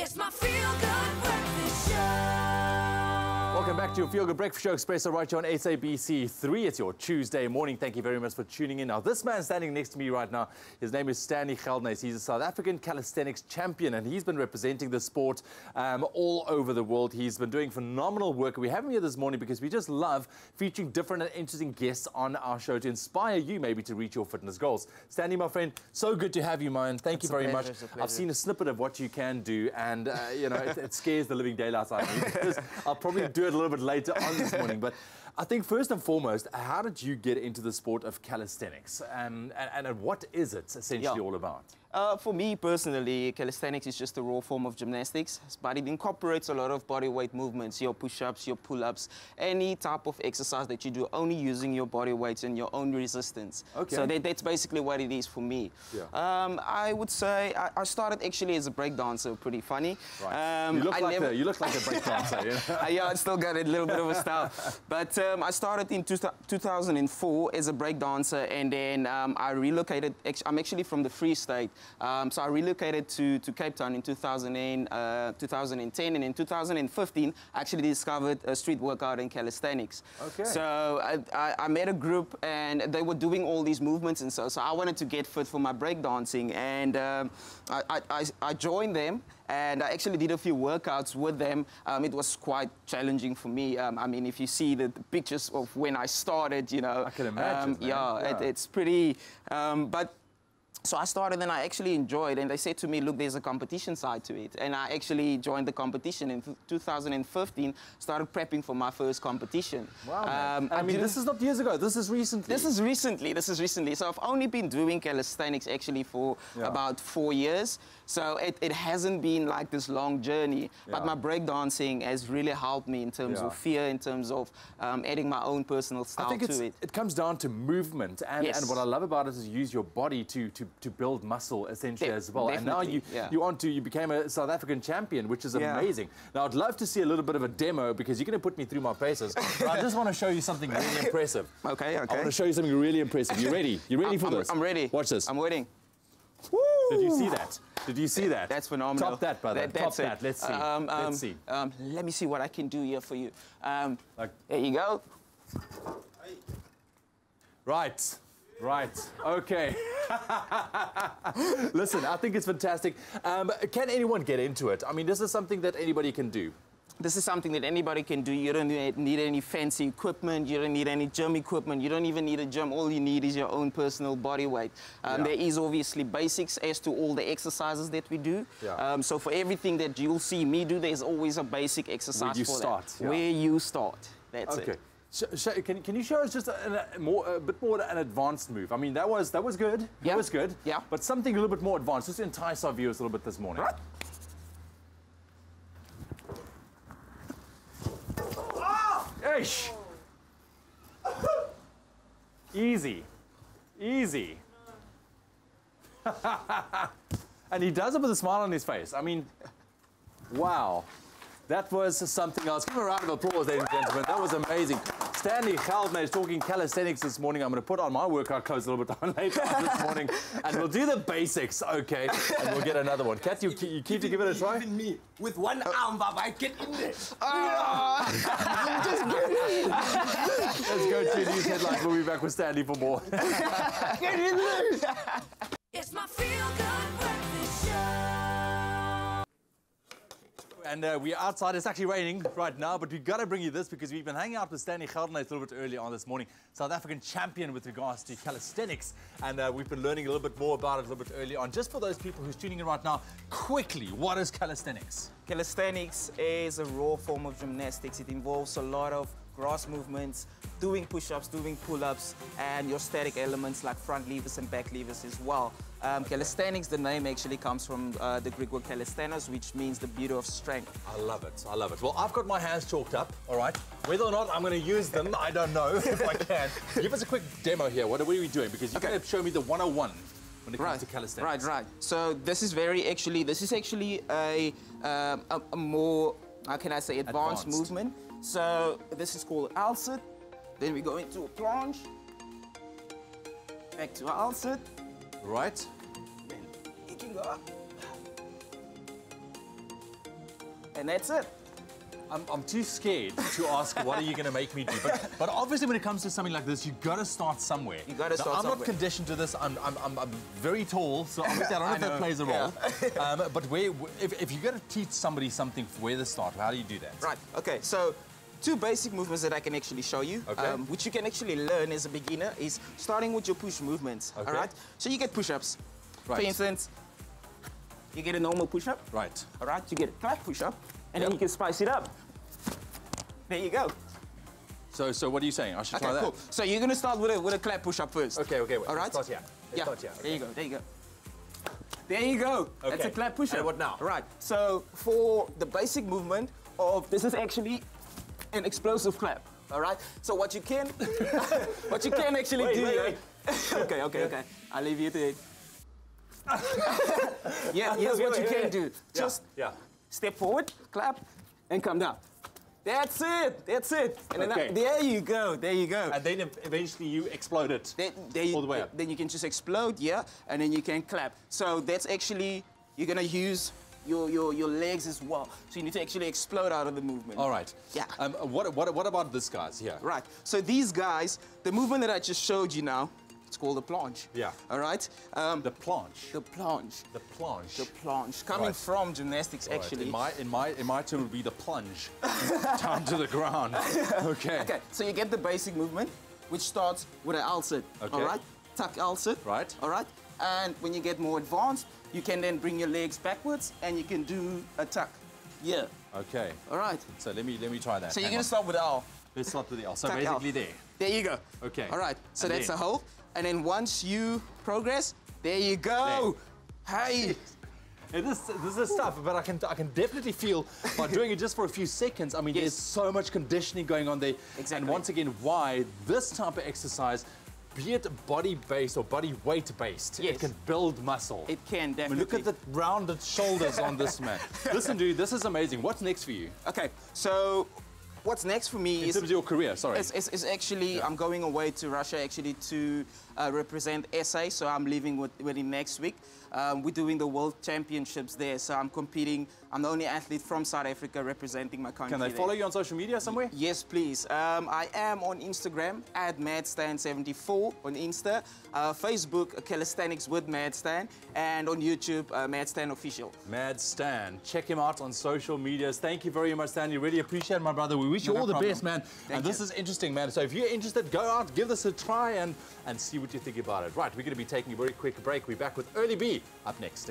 It's my Feel Good Breakfast Show. Welcome back to your Feel Good Breakfast Show Expresso right here on SABC3. It's your Tuesday morning. Thank you very much for tuning in. Now, this man standing next to me right now, his name is Stanley Geldenhuys. He's a South African calisthenics champion, and he's been representing the sport all over the world. He's been doing phenomenal work. We have him here this morning because we just love featuring different and interesting guests on our show to inspire you maybe to reach your fitness goals. Stanley, my friend, so good to have you, man. Thank you very much. I've seen a snippet of what you can do, and you know, it scares the living daylights out of me. I'll probably do it a little bit later on this morning, but I think first and foremost, how did you get into the sport of calisthenics, and what is it essentially all about? For me personally, calisthenics is just a raw form of gymnastics, but it incorporates a lot of body weight movements, your push-ups, your pull-ups, any type of exercise that you do, only using your body weight and your own resistance. Okay. So that's basically what it is for me. Yeah. I would say I started actually as a breakdancer, pretty funny. Right. You look like a breakdancer. Yeah? Yeah, I still got a little bit of a style. But I started in 2004 as a breakdancer, and then I relocated. I'm actually from the Free State. So I relocated to Cape Town in 2010, and in 2015 I actually discovered a street workout in calisthenics. Okay. So I met a group, and they were doing all these movements, and so I wanted to get fit for my breakdancing, and I joined them. And I actually did a few workouts with them. It was quite challenging for me. I mean, if you see the pictures of when I started, you know. I can imagine. It's pretty, but so I started, and I actually enjoyed, and they said to me, look, there's a competition side to it. And I actually joined the competition in 2015, started prepping for my first competition. Wow. I mean, this is not years ago, this is recently. This is recently. So I've only been doing calisthenics actually for about 4 years. So it hasn't been like this long journey. Yeah. But my breakdancing has really helped me in terms of fear, in terms of adding my own personal style to it. It comes down to movement. And, and what I love about it is you use your body to build muscle essentially as well. Definitely. And now you became a South African champion, which is amazing. Now I'd love to see a little bit of a demo, because you're going to put me through my paces. But I just want to show you something really impressive. Okay. I want to show you something really impressive. You ready? You ready for this? I'm ready. Watch this. I'm waiting. Woo! Did you see that? Did you see that? That's phenomenal. Top that, brother. Top that. Let's see. Let's see. Let me see what I can do here for you. There you go. Right. Right. Okay. Listen, I think it's fantastic. Can anyone get into it? I mean, this is something that anybody can do. This is something that anybody can do. You don't need any fancy equipment. You don't need any gym equipment. You don't even need a gym. All you need is your own personal body weight. There is obviously basics as to all the exercises that we do. Yeah. So for everything that you'll see me do, there's always a basic exercise where you start. That's it. Can you show us just a bit more an advanced move? I mean, that was good. Yeah. That was good. Yeah. But something a little bit more advanced, just to entice our viewers a little bit this morning. Right. Oh! Eish. Oh. Easy. Easy. And he does it with a smile on his face. I mean, wow. That was something else. Give him a round of applause, ladies and gentlemen. That was amazing. Stanley Geldenhuys is talking calisthenics this morning. I'm going to put on my workout clothes a little bit later on this morning, and we'll do the basics, okay? And we'll get another one. Kat, you keep to give it a try? Even me, with one arm, Baba, I get in there. I'm just kidding. Let's go to News Headlines. We'll be back with Stanley for more. Get in there. It's my feel-good breakfast show. And we're outside. It's actually raining right now, but we've got to bring you this because we've been hanging out with Stanley Geldenhuys a little bit earlier on this morning, South African champion with regards to calisthenics. And we've been learning a little bit more about it a little bit earlier on. Just for those people who's tuning in right now, quickly, what is calisthenics? Calisthenics is a raw form of gymnastics. It involves a lot of grass movements, doing push-ups, doing pull-ups, and your static elements like front levers and back levers as well. Calisthenics, the name actually comes from the Greek word calisthenos, which means the beauty of strength. I love it, I love it. Well, I've got my hands chalked up, all right? Whether or not I'm going to use them, I don't know if I can. Give us a quick demo here. What are we doing? Because you're going to show me the 101. When it comes to calisthenics. Right. So this is actually a more, how can I say, advanced movement. So this is called al sit. Then we go into a planche, back to al sit. Right. Then you can go up. and that's it. I'm too scared to ask, what are you going to make me do? But obviously when it comes to something like this, you've got to start somewhere. You got to start somewhere. I'm not conditioned to this. I'm very tall, so obviously I don't know if that plays a role. Yeah. But if you're going to teach somebody something where to start, how do you do that? Right, okay, so two basic movements that I can actually show you, okay, which you can actually learn as a beginner, is starting with your push movements, okay, all right? So you get push-ups. Right. For instance, you get a normal push-up. Right. All right, you get a clap push-up. And yep, then you can spice it up. There you go. So what are you saying? I should try that? Cool. So you're going to start with a clap push-up first. Okay, wait. All right? Start here. Yeah. Okay. There you go. There you go. Okay. That's a clap push-up. And what now? Right. So for the basic movement of, this is actually an explosive clap. All right? So what you can, actually do... Wait. Okay. I'll leave you to it. Here's what you can do. Just step forward, clap, and come down. That's it. And then there you go. And then eventually you explode it all the way up. Then you can just explode, yeah, and then you can clap. So that's actually, you're going to use your legs as well. So you need to actually explode out of the movement. All right. Yeah. What about these guys here? Right. So these guys, the movement that I just showed you now, it's called the planche. Yeah. All right. The planche. The planche. The planche. The planche. Coming from gymnastics, actually. Right. In my term, it would be the plunge down to the ground. Okay. Okay. So you get the basic movement, which starts with an L sit. Okay. All right. Tuck L sit. Right. All right. And when you get more advanced, you can then bring your legs backwards, and you can do a tuck. Yeah. Okay. All right. So let me try that. So you're gonna start with L. Let's start with the L. So tuck basically L. There you go. Okay. All right. So that's a hold. And then once you progress, there you go. There. Hey. This is tough, but I can definitely feel by doing it just for a few seconds. I mean, yes, there's so much conditioning going on there. Exactly. And once again, why this type of exercise, be it body-based or body weight-based, yes, it can build muscle. It can, definitely. I mean, look at the rounded shoulders on this man. Listen, dude, this is amazing. What's next for you? Okay, so... what's next for me is... in terms of your career, sorry. It's actually, yeah, I'm going away to Russia actually to represent SA, so I'm leaving with him next week. We're doing the World Championships there, so I'm competing. I'm the only athlete from South Africa representing my country. Can they follow you on social media somewhere? Yes, please. I am on Instagram, @madstan74 on Insta, Facebook, Calisthenics with Madstan, and on YouTube, Madstan Official. Madstan, check him out on social medias. Thank you very much, Stanley. Really appreciate it, my brother. We wish you all the best, man. And this is interesting, man. So if you're interested, go out, give this a try, and see what you think about it. Right, we're going to be taking a very quick break. We're back with Early B up next.